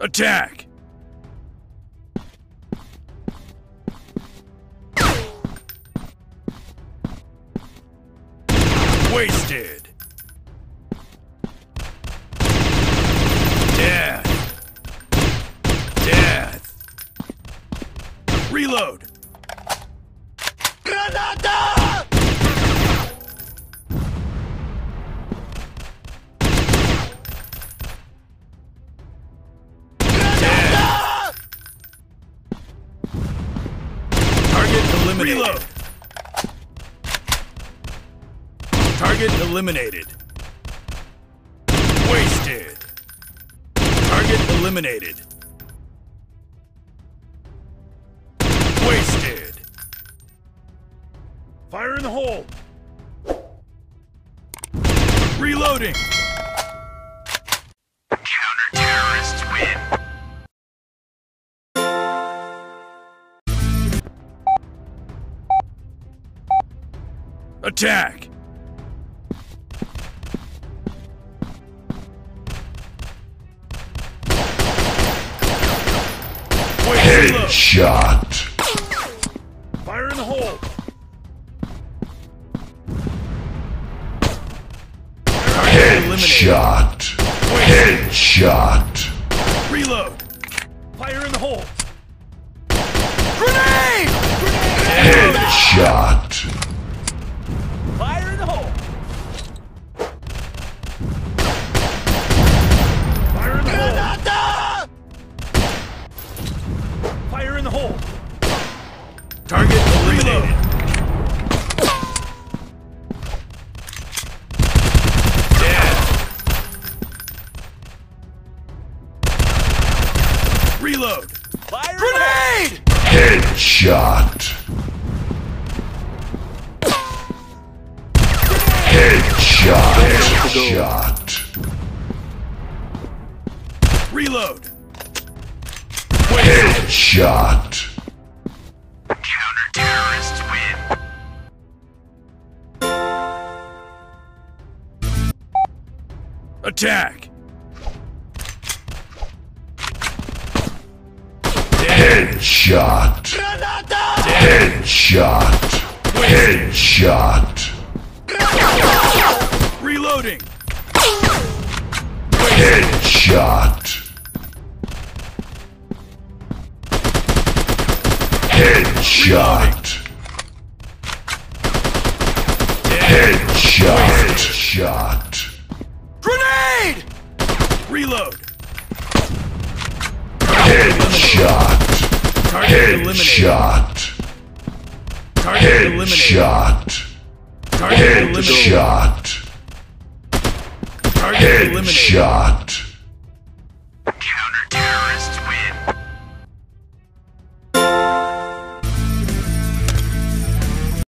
Attack! Wasted! Death! Death! Reload! Granada! Granada! Target eliminated. Reload! Target eliminated. Wasted. Target eliminated. Wasted. Fire in the hole. Reloading. Counter-terrorists win. Attack. Headshot. Fire in the hole. Headshot. Headshot. Reload. Fire in the hole. Grenade! Grenade! Headshot. Fire in the hole. Fire in the hole. Fire in the hole. Target eliminated. Reload! Fire grenade! Headshot! Headshot! Headshot! Reload! Headshot! Counter-terrorists win! Attack! Headshot. Headshot. Headshot. Reloading. Headshot. Headshot. Headshot. Shot. Grenade. Reload. Headshot. Headshot. Headshot. Headshot. Headshot.